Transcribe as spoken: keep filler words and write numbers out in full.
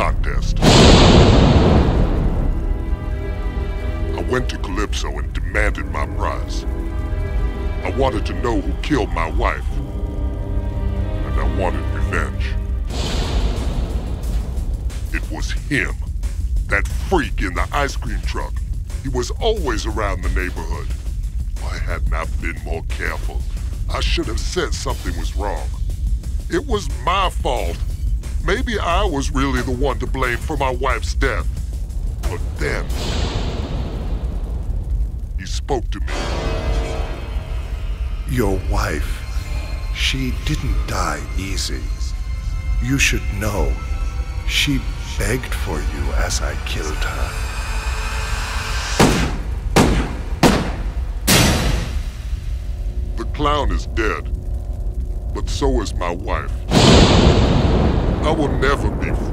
contest. I went to Calypso and demanded my prize. I wanted to know who killed my wife, and I wanted revenge. It was him, that freak in the ice cream truck. He was always around the neighborhood. I had not been more careful. I should have said something was wrong. It was my fault. Maybe I was really the one to blame for my wife's death. But then, he spoke to me. Your wife, she didn't die easy. You should know, she begged for you as I killed her. The clown is dead, but so is my wife. I will never be free.